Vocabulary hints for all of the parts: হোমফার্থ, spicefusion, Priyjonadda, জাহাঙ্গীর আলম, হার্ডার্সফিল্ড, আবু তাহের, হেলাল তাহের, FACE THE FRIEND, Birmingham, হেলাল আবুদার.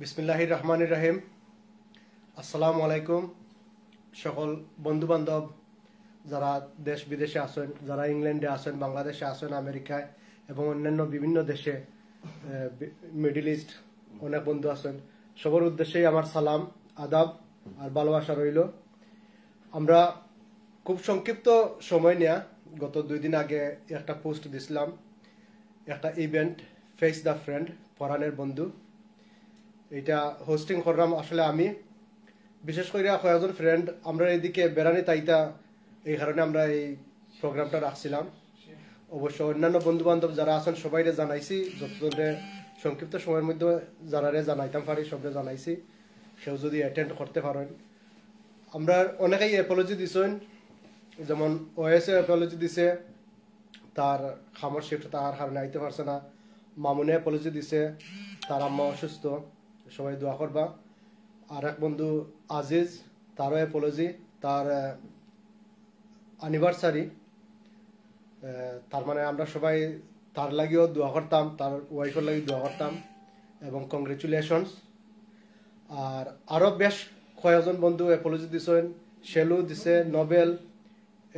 বিসমিল্লাহির রহমানির রহিম আসসালামু আলাইকুম সকল বন্ধুবান্ধব যারা দেশ বিদেশে আছেন যারা ইংল্যান্ডে আছেন বাংলাদেশে আছেন আমেরিকায় এবং অন্যান্য বিভিন্ন দেশে মিডল ইস্ট অনেক বন্ধু আছেন সবার উদ্দেশ্যে আমার সালাম আদাব আর ভালোবাসা রইল আমরা খুব সংক্ষিপ্ত সময় নিয়ে গত দুই দিন আগে একটা পোস্ট দিছিলাম একটা ইভেন্ট ফেস দ্য ফ্রেন্ড পরানের বন্ধু এটা হোস্টিং করলাম আসলে আমি বিশেষ করে কয়েকজন ফ্রেন্ড আমরা এদিকে বেড়ানি তাইতা এই কারণে আমরা এই প্রোগ্রামটা রাখছিলাম অবশ্য অন্যান্য বন্ধু বান্ধব যারা আছেন সবাইরে জানাইছি যতজনে সংক্ষিপ্ত সময়ের মধ্যে যারারে জানাইতাম পারি সবরে জানাইছি সেও যদি অ্যাটেন্ড করতে পারেন আমরা অনেকেই অ্যাপোলজি দিছেন যেমন ওএসএ অ্যাপোলজি দিছে তার খামার শিফট তার কারণে আইতে পারছে না মামুনে অ্যাপোলজি দিছে তার আম্মা অসুস্থ সবাই দোয়া করবা আর এক বন্ধু আজিজ তারও অ্যাপোলজি তার অ্যানিভার্সারি তার মানে আমরা সবাই তার লাগিও দোয়া করতাম তার ওয়াইফের লাগি দোয়া করতাম এবং কংগ্রেচুলেশনস আর আরও বেশ কয়েকজন বন্ধু অ্যাপোলজি দিছেন শেলু দিছে নোবেল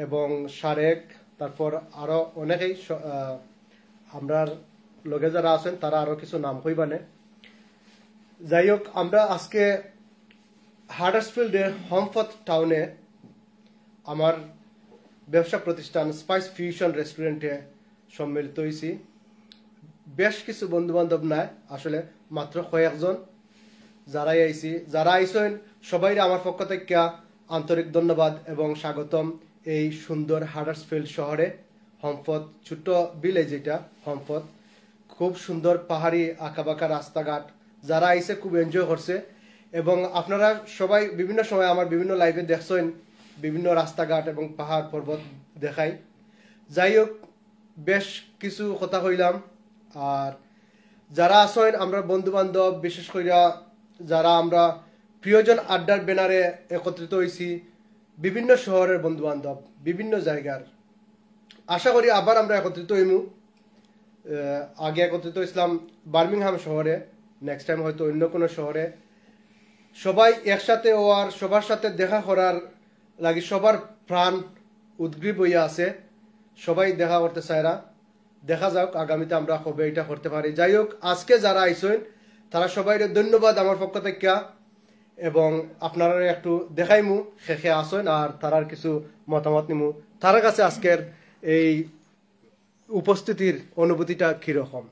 এবং সারেক তারপর আরও অনেকেই আমরার লগে যারা আছেন তারা আরও কিছু নাম কইবানে যাই হোক আমরা আজকে হার্ডার্সফিল্ডের হোমফার্থ টাউনে আমার ব্যবসা প্রতিষ্ঠান স্পাইস ফিউশন রেস্টুরেন্টে সম্মিলিত হয়েছি বেশ কিছু বন্ধুবান্ধব নাই আসলে মাত্র কয়েকজন যারাই আইছি যারা আইসেন সবাই আমার পক্ষ থেকে আন্তরিক ধন্যবাদ এবং স্বাগতম এই সুন্দর হার্ডার্সফিল্ড শহরে হোমফার্থ ছোট্ট ভিলেজ এটা হোমফার্থ খুব সুন্দর পাহাড়ি আঁকাবাঁকা রাস্তাঘাট যারা আইসে খুব এনজয় করছে এবং আপনারা সবাই বিভিন্ন সময় আমার বিভিন্ন লাইভে দেখছেন বিভিন্ন রাস্তাঘাট এবং পাহাড় পর্বত দেখাই যাই হোক বেশ কিছু কথা কইলাম আর যারা আছেন আমরা বন্ধুবান্ধব বিশেষ কইরা যারা আমরা প্রিয়জন আড্ডার ব্যানারে একত্রিত হয়েছি বিভিন্ন শহরের বন্ধুবান্ধব বিভিন্ন জায়গার আশা করি আবার আমরা একত্রিত হইমু আগে একত্রিত হয়েছিলাম বার্মিংহাম শহরে নেক্সট টাইম হয়তো অন্য কোনো শহরে সবাই একসাথে হওয়ার সবার সাথে দেখা করার লাগে সবার প্রাণ উদ্গ্রীব হইয়া আছে সবাই দেখা করতে চায় না দেখা যাক আগামীতে আমরা কবে এটা করতে পারি যাই হোক আজকে যারা আইসেন তারা সবাইরে ধন্যবাদ আমার পক্ষ থেকে এবং আপনারা একটু দেখাইমু শেষে আসেন আর তারার কিছু মতামত নিমু তার কাছে আজকের এই উপস্থিতির অনুভূতিটা কীরকম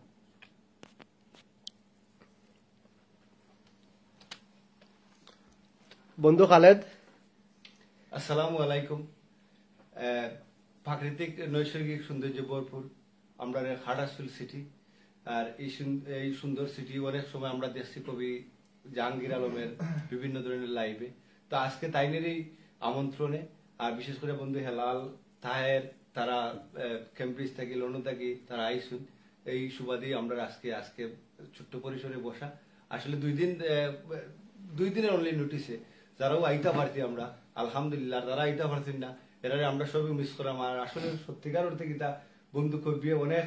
বন্ধু খালেদ আসসালামু আলাইকুম প্রাকৃতিক নৈসর্গিক সৌন্দর্যে ভরপুর আমরা হার্ডার্সফিল্ড সিটি আর এই সুন্দর সিটি অনেক সময় আমরা দেখছি কবি জাহাঙ্গীর আলমের বিভিন্ন ধরনের লাইভে তো আজকে তাইনেরই আমন্ত্রণে আর বিশেষ করে বন্ধু হেলাল তাহের তারা ক্যামব্রিজ থাকি লন্ডন থাকি তারা আইসুন এই সুবাদেই আমরা আজকে ছোট্ট পরিসরে বসা আসলে দুই দিনের অনলি নোটিসে যারাও আইতা পারছি আমরা আলহামদুলিল্লাহ যারা আইতা পারছেন না এরা আমরা সবই মিস করলাম আর আসলে সত্যিকার অর্থে কিতা বন্ধু কবিয়ে অনেক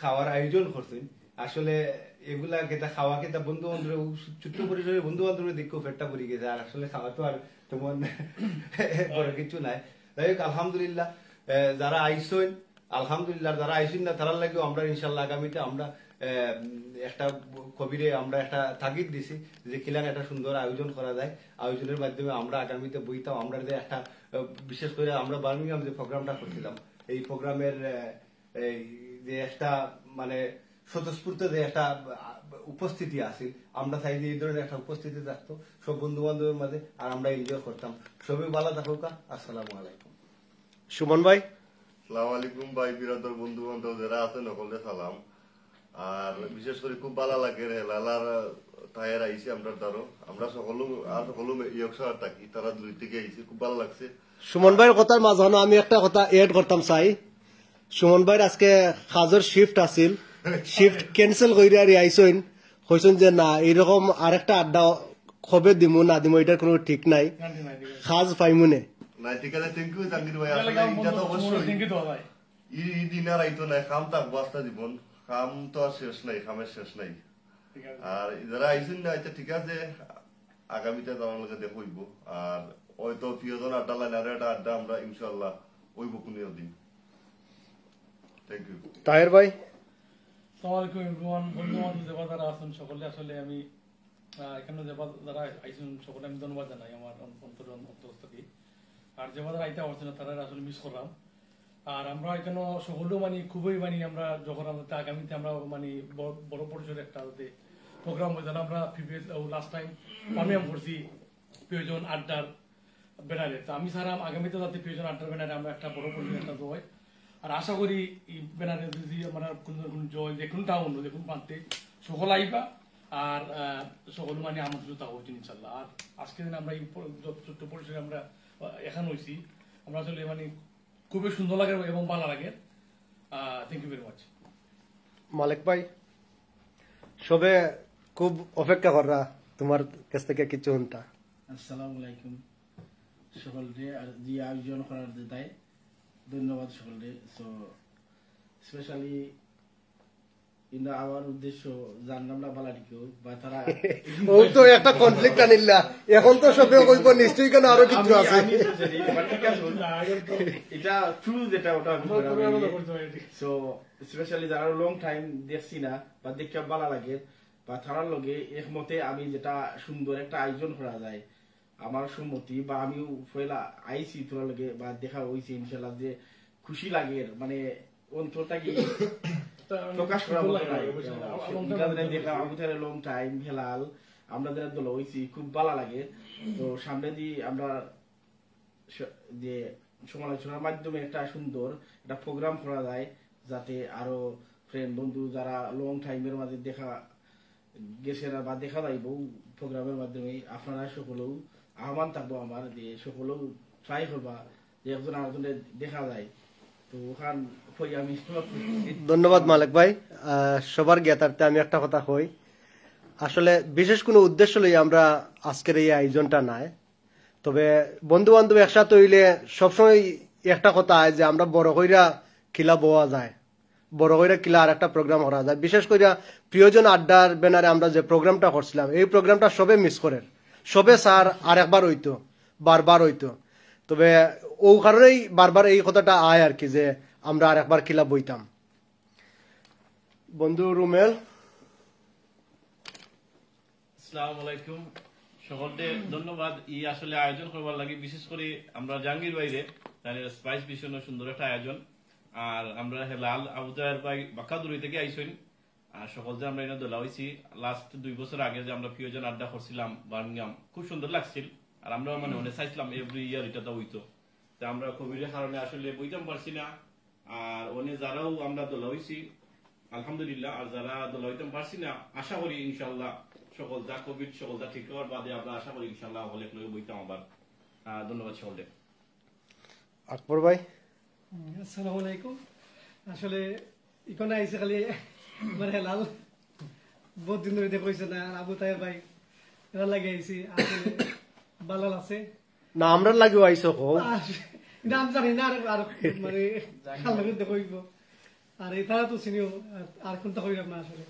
খাওয়ার আয়োজন করছেন আসলে এগুলা কেতা খাওয়া কেতা বন্ধু বান্ধব ছোট্ট পরিসরে বন্ধু বান্ধবের দিকেও ফেরটা পড়ে গেছে আর আসলে খাওয়া তো আর তেমন কিছু নাই যাই হোক আলহামদুলিল্লাহ যারা আইসেন আলহামদুলিল্লাহ যারা আইসেন না তারা লাগেও আমরা ইনশাল্লাহ আগামীতে আমরা একটা কবিরে আমরা একটা তাগিদ দিছি যে কিলান একটা সুন্দর আয়োজন করা যায় আয়োজনের মাধ্যমে আমরা আগামীতে বইতাম আমরা যে একটা বিশেষ করে আমরা বার্মিংহাম যে প্রোগ্রামটা করছিলাম এই প্রোগ্রামের এই যে একটা মানে স্বতঃস্ফূর্ত যে একটা উপস্থিতি আসিল আমরা চাই যে এই ধরনের একটা উপস্থিতি থাকতো সব বন্ধু বান্ধবের মাঝে আর আমরা এনজয় করতাম সবই ভালো থাকুক আসসালামু আলাইকুম সুমন ভাই আসসালামু আলাইকুম ভাই বিরাদর বন্ধু বান্ধব যারা আছেন সকলকে সালাম আর বিশেষ করে খুব ভালো লাগে হেলালার তায়ের আইসি আমরা তারও আমরা সকল ইয়কসার থাকি তারা দুই থেকে আইসি খুব ভালো লাগছে সুমন ভাইয়ের কথার মাঝখানে আমি একটা কথা এড করতাম চাই সুমন ভাইয়ের আজকে কাজের শিফট আসিল শিফট ক্যান্সেল করে আর আইসেন কইছেন যে না এরকম আরেকটা আড্ডা কবে দিমু না দিমু এটার কোনো ঠিক নাই কাজ পাইমুনে না ঠিক আছে থ্যাংক ইউ জাহাঙ্গীর ভাই আসলে এটা তো অবশ্যই থ্যাংক ইউ ভাই এই দিন আর আইতো না কাম থাকবো আস্তা জীবন কাম তো আর শেষ নাই কামের শেষ নাই আর যারা আইছেন না এটা ঠিক আছে আগামীতে তোমার লগে দেখা হইব আর হয়তো প্রিয়জন আড্ডা লাইনারে আড্ডা আমরা ইনশাআল্লাহ হইব কোন দিন থ্যাংক ইউ তাহের ভাই আসসালামু আলাইকুম एवरीवन বন্ধুগণ যারা যারা আছেন সকলে আসলে আমি এখানে যারা আইছেন সকলে আমি ধন্যবাদ জানাই আমার অন্তর অন্তস্থকে আর যারা আইতা হচ্ছেন তারা আসলে মিস করলাম আর আমরা এখানে সকলেও মানে খুবই মানে আমরা যখন আমরা আগামীতে আমরা মানে বড় পরিসরে একটা প্রোগ্রাম হয়েছিল আমরা প্রিভিয়াস লাস্ট টাইম পারমিয়াম করছি প্রিয়জন আড্ডার ব্যানারে তো আমি স্যার আগামীতে যাতে প্রিয়জন আড্ডার ব্যানারে আমরা একটা বড় পরিসরে একটা হয় আর আশা করি এই ব্যানারে যদি আমরা কোন জয় দেখুন টাউন দেখুন পানতে সকল আইবা আর সকল মানে আমন্ত্রিত হচ্ছে ইনশাল্লাহ আর আজকে দিন আমরা এই ছোট্ট পরিসরে আমরা এখানে হয়েছি আমরা আসলে মানে খুবই সুন্দর লাগে এবং ভালো লাগে thank you very much Malik ভাই সবে খুব অপেক্ষা করা তোমার কাছ থেকে কিছু হনতা আসসালামু আলাইকুম সকলকে আর যে আয়োজন করার দায় ধন্যবাদ সকলকে সো স্পেশালি ইন আওয়ার উদ্দেশ্য জানলামলা বালাটিকে বা তারা ও তো একটা কনফ্লিক্ট আনিলা এখন তো সবে কইব নিশ্চয়ই কেন আরো কিছু আছে এটা ট্রু যেটা ওটা সো স্পেশালি যারা লং টাইম দেখছি না বা দেখে ভালো লাগে বা তারার লগে একমতে আমি যেটা সুন্দর একটা আয়োজন করা যায় আমার সম্মতি বা আমিও ফেলা আইসি তোরা লগে বা দেখা হয়েছে ইনশাল্লাহ যে খুশি লাগে মানে অন্তরটা কি প্রকাশ করা লং টাইম হেলাল আমরা যারা দল হয়েছি খুব ভালো লাগে তো সামনে দিয়ে আমরা যে সমালোচনার মাধ্যমে একটা সুন্দর একটা প্রোগ্রাম করা যায় যাতে আরো ফ্রেন্ড বন্ধু যারা লং টাইমের মাঝে দেখা গেছে না বা দেখা যাইব প্রোগ্রামের মাধ্যমে আপনারা সকলেও আহ্বান থাকবো আমার যে সকলেও ট্রাই করবা যে একজন আরেকজনের দেখা যায় ধন্যবাদ মালিক ভাই সবার জ্ঞাতার্থে আমি একটা কথা কই আসলে বিশেষ কোনো উদ্দেশ্য লই আমরা আজকের এই আয়োজনটা নাই তবে বন্ধু বান্ধব একসাথে হইলে সবসময় একটা কথা যে আমরা বড় কইরা খিলা বোয়া যায় বড় কইরা খিলা আর একটা প্রোগ্রাম করা যায় বিশেষ কইরা প্রিয়জন আড্ডার ব্যানারে আমরা যে প্রোগ্রামটা করছিলাম এই প্রোগ্রামটা সবে মিস করে সবে স্যার আর একবার হইতো বারবার হইতো তবে ও কারণেই বারবার এই কথাটা আয় আর কি যে আমরা আর একবার খিলা বইতাম বন্ধু রুমেল আসসালামু আলাইকুম সকলকে ধন্যবাদ ই আসলে আয়োজন করবার লাগি বিশেষ করে আমরা জাহাঙ্গীর ভাইরে তার স্পাইস ভিশনের সুন্দর একটা আয়োজন আর আমরা হেলাল আবুদার ভাই বাকাদুরি থেকে আইসইন আর সকল যে আমরা এনে দোলা হয়েছি লাস্ট 2 বছর আগে যে আমরা প্রিয়জন আড্ডা করছিলাম বার্মিংহাম খুব সুন্দর লাগছিল আর আমরা মানে অনেক চাইছিলাম এভরি ইয়ার এটা হইতো আমরা কোভিডের কারণে আসলে বইতাম পারছি না আর অনেক যারাও আমরা দোলা হয়েছি আলহামদুলিল্লাহ আর যারা দোলা হইতাম পারছি না আশা করি ইনশাল্লাহ সকল যা কোভিড সকল যা ঠিক হওয়ার বাদে আমরা আশা করি ইনশাল্লাহ হলে বইতাম আবার ধন্যবাদ সকলকে আকবর ভাই আসসালামু আলাইকুম আসলে এখানে আইসে খালি মানে হেলাল বহুত দিন ধরে দেখছে না আবু তাহের ভাই এরা লাগে আইসি আসলে বালাল আছে না আমরা লাগেও আইসো নাম জানি না আর মানে দেখো আর এছাড়া তো চিনিও আর কোনটা কইলাম না আসলে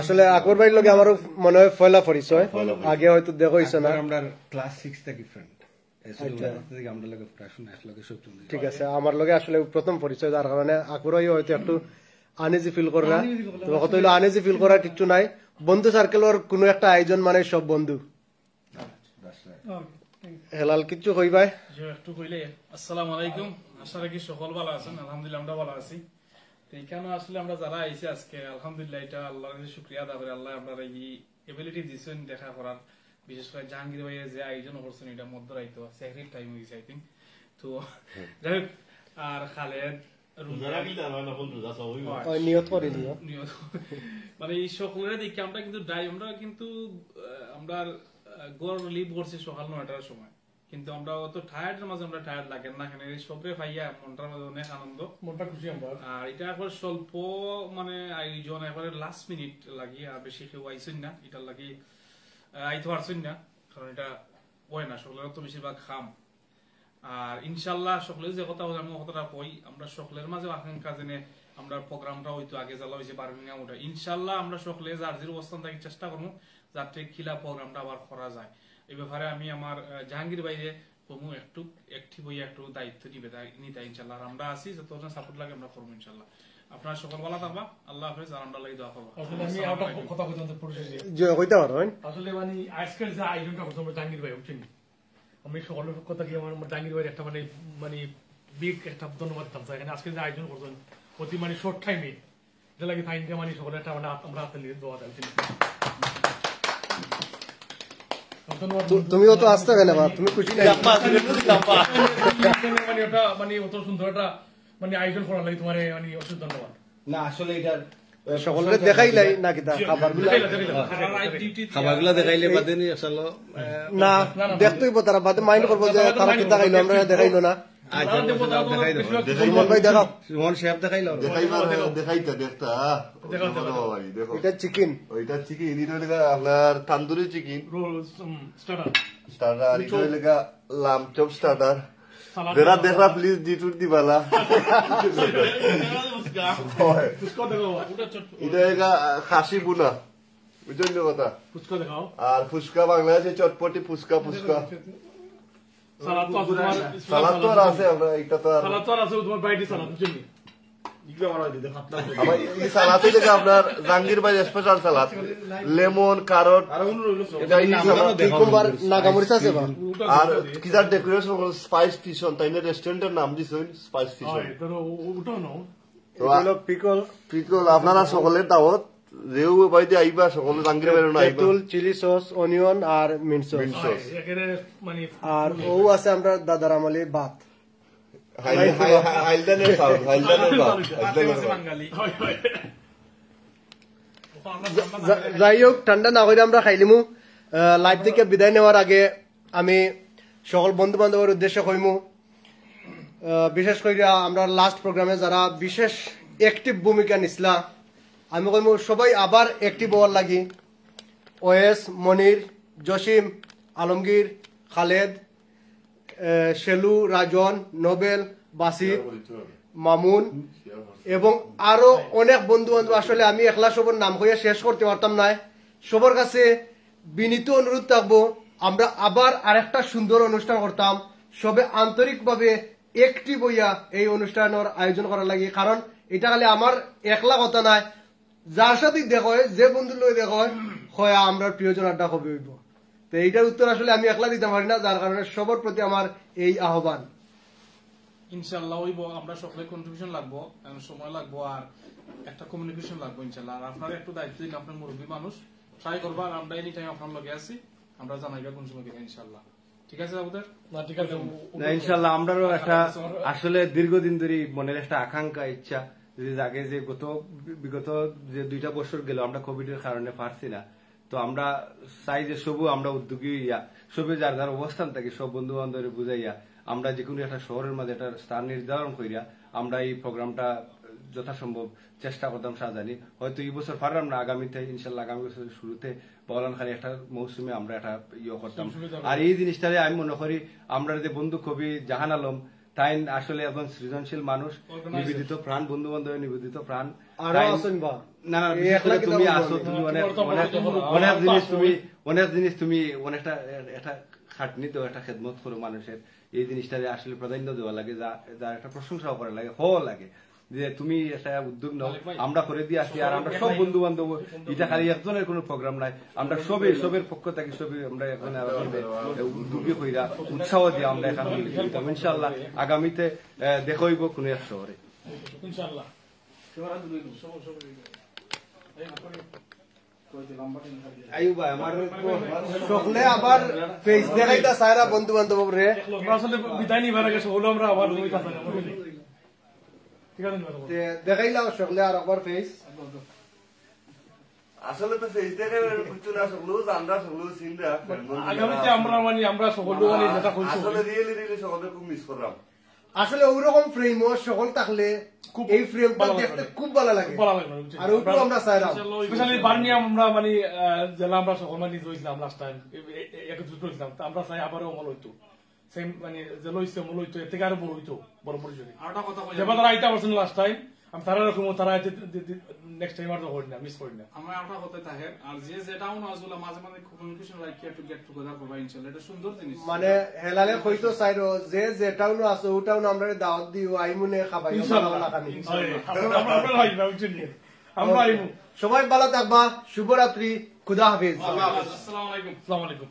আসলে আকবর ভাইয়ের লগে আমার মনে হয় ফয়লা পরিচয় আগে হয়তো দেখোইছ না আমরা ক্লাস 6 থেকে ফ্রেন্ড ঠিক আছে আমার লগে আসলে প্রথম পরিচয় যার কারণে আকবর ভাই হয়তো একটু আনইজি ফিল করে না কত হইলো আনইজি ফিল করার কিচ্ছু নাই বন্ধু সার্কেলের কোনো একটা আয়োজন মানে সব বন্ধু হেলাল কিছু কইবাই একটু কইলে আসসালামু আলাইকুম আশা রাখি সকল ভালো আছেন আলহামদুলিল্লাহ আমরা ভালো আছি তো এখানে আসলে আমরা যারা আইছি আজকে আলহামদুলিল্লাহ এটা আল্লাহর কাছে শুকরিয়া আদায় করি আল্লাহ আপনারা এই এবিলিটি দিছেন দেখা করার বিশেষ করে জাহাঙ্গীর ভাইয়ের যে আয়োজন করছেন এটা মধ্যরাইতো সেহরির টাইম হইছে আই থিং তো যাই আর খালেদ রোজা কি দাও না বল রোজা সব ওই নিয়ত করে দিও মানে এই সকলের দিকে আমরা কিন্তু আমরা গড় লিভ করছি সকাল 9টার সময় কিন্তু আমরা অত টায়ার্ডের মাঝে আমরা টায়ার্ড লাগেন না এখানে সবরে ভাইয়া মনটার মাঝে অনেক আনন্দ মনটা খুশি আমরা আর এটা একবার স্বল্প মানে আয়োজন একবারে লাস্ট মিনিট লাগি আর বেশি কেউ আইসেন না এটা লাগি আইতে পারছেন না কারণ এটা হয় না সকলের তো বেশিরভাগ খাম আর ইনশাল্লাহ সকলের যে কথা আমি কথাটা কই আমরা সকলের মাঝে আকাঙ্ক্ষা জেনে আমরা প্রোগ্রামটা হয়তো আগে জ্বালা হয়েছে বার্মিংহাম ওটা ইনশাল্লাহ আমরা সকলে জার্জির অবস্থান থেকে চেষ্টা করবো যাতে খিলা প্রোগ্রামটা আবার করা যায়। এই ব্যাপারে আমি আমার জাহাঙ্গীর বাইরে কমু একটু একটি বই একটু দায়িত্ব নিবে নিতে ইনশাল্লাহ। আর আমরা আসি যতজন সাপোর্ট লাগে আমরা করবো ইনশাল্লাহ। আপনার সকল ভালো থাকবা, আল্লাহ হাফেজ। আর আমরা লাগে দোয়া করবো। আসলে মানে আজকের যে আয়োজনটা প্রথমে জাহাঙ্গীর ভাই উঠছেন আমি সকলের পক্ষ থেকে আমার জাহাঙ্গীর ভাই একটা মানে মানে বিগ একটা ধন্যবাদ থাকছে এখানে আজকে যে আয়োজন করছেন অতি মানে শর্ট টাইমে যেটা লাগে থাইনটা মানে সকলের একটা মানে আমরা হাতে নিয়ে দোয়া দিচ্ছি। তুমিও তো আসতে গেলে তুমি খুশি মানে ওটা মানে অত সুন্দর একটা মানে আয়োজন করার লাগে তোমার মানে অসুখ ধন্যবাদ। না আসলে এটা সকলে দেখাইলাই না কিতা খাবারগুলা দেখাইলে বাদে নি আসলে না দেখতেই তারা বাদে মাইন্ড করবো যে তারা কি দেখাইলো আমরা দেখাইলো না। আপনার তান্দুরি চিকেন লামচপ স্টার্টার যারা দেখা প্লিজ ডিটুর দিবালা এটা খাসি বুনা বুঝলি কথা আর ফুচকা বাংলাদেশে চটপটি ফুচকা ফুচকা আপনার জাহাঙ্গীর ভাই স্পেশাল সালাদ লেমন কারট আর কি ডেকোরেশন স্পাইস ফিউশন তাই না রেস্টুরেন্টের নাম দিছে স্পাইস ফিউশন আপনারা সকলের দাওয়াত দাদার আমলে ভাত যাই হোক ঠান্ডা না হইলে আমরা খাইলিমু। লাইভ থেকে বিদায় নেওয়ার আগে আমি সকল বন্ধু বান্ধবের উদ্দেশ্যে কইমু বিশেষ করে আমরা লাস্ট প্রোগ্রামে যারা বিশেষ একটিভ ভূমিকা নিছিলা আমি কইমু সবাই আবার অ্যাক্টিভ হওয়ার লাগি। ওয়েস মনির জসিম আলমগীর খালেদ শেলু রাজন নোবেল বাসিত মামুন এবং আরো অনেক বন্ধু বান্ধব আসলে আমি একলা সবর নাম কইয়া শেষ করতে পারতাম না। সবার কাছে বিনীত অনুরোধ থাকবো আমরা আবার আরেকটা সুন্দর অনুষ্ঠান করতাম সবে আন্তরিকভাবে অ্যাক্টিভ হইয়া এই অনুষ্ঠানের আয়োজন করার লাগি। কারণ এটা খালি আমার একলা কথা নাই যার সাথে দেখো যে বন্ধু দেখো হয় আমরা প্রিয়জন আড্ডা কবে হইব তো এইটার উত্তর আসলে আমি একলা দিতে পারি না যার কারণে সবার প্রতি আমার এই আহ্বান। ইনশাল্লাহ হইব আমরা সকলে কন্ট্রিবিউশন লাগবো সময় লাগবো আর একটা কমিউনিকেশন লাগবো ইনশাল্লাহ। আর আপনারা একটু দায়িত্ব দিন আপনার মুরব্বী মানুষ ট্রাই করবো আর আমরা এনি টাইম আপনার লগে আছি আমরা জানাইবা কোন সময় ইনশাল্লাহ। ঠিক আছে ইনশাল্লাহ আমরাও একটা আসলে দীর্ঘদিন ধরে মনের একটা আকাঙ্ক্ষা ইচ্ছা আগে যে বিগত যে দুইটা বছর গেল আমরা কোভিড এর কারণে পারছি না তো আমরা চাই যে সবু আমরা উদ্যোগী হইয়া সবে যার যার অবস্থান থাকি সব বন্ধু বান্ধবের বুঝাইয়া আমরা যেকোনো একটা শহরের মাঝে একটা স্থান নির্ধারণ করিয়া আমরা এই প্রোগ্রামটা যথাসম্ভব চেষ্টা করতাম সাজানি। হয়তো এই বছর পারলাম না আগামীতে ইনশাল্লাহ আগামী বছরের শুরুতে বলান খালি একটা মৌসুমে আমরা একটা ইয়ে করতাম। আর এই জিনিসটা আমি মনে করি আমরা যে বন্ধু কবি জাহান আলম তাই আসলে একজন সৃজনশীল মানুষ নিবেদিত প্রাণ বন্ধু বান্ধবের নিবেদিত প্রাণ না তুমি আসো তুমি অনেক জিনিস তুমি অনেকটা একটা খাটনি তো একটা খেদমত করো মানুষের এই জিনিসটা আসলে প্রাধান্য দেওয়া লাগে যা একটা প্রশংসাও করা লাগে হওয়া লাগে যে তুমি একটা উদ্যোগ নাও আমরা করে দিয়ে আসি। আর আমরা সব বন্ধু বান্ধব এটা খালি একজনের কোন প্রোগ্রাম নাই আমরা সবে সবের পক্ষ থেকে সবে আমরা এখন উদ্যোগী হইরা উৎসাহ দিয়ে আমরা এখানে ইনশাল্লাহ আগামীতে দেখাইব কোন এক শহরে ইনশাল্লাহ। আবার ফেস দেখাইতা সারা বন্ধু বান্ধব রে আসলে বিদায় নিবার আগে সকলে আমরা আবার দেখাইলাম সকলে আর একবার ফেস আসলে তো ফেস দেখাই কিছু না সকলো আমরা সকলো চিন্তা আগামীতে আমরা মানে আমরা সকলো মানে যেটা কইছি আসলে রিয়েলি রিয়েলি সকলকে খুব মিস করলাম আসলে ওইরকম ফ্রেম ও সকল থাকলে খুব এই ফ্রেমটা দেখতে খুব ভালো লাগে আর ওইটাও আমরা চাইলাম স্পেশালি বার্নি আমরা মানে জেলা আমরা সকল মানে জইলাম লাস্ট টাইম একটা জুট হইলাম তো আমরা চাই আবারও অমল হইতো মানে যে লইছে মূল হইতো এতে আরো বড় হইতো বড় পরিচয় কথা যেবার আইটা পারছেন last time I'm Tarana Kumutara next time or the Hodna, Miss Hodna. I'm out of the head. I'll just set down Azula Mazama communication like here to get together for my inch. Let us soon do this. Mane Helale Hoito Siro, Zetown was the town under the Aimune Habai. I'm Raimu. Shobai Balatabba, Shuburatri, Kudahaviz. Assalamu alaikum.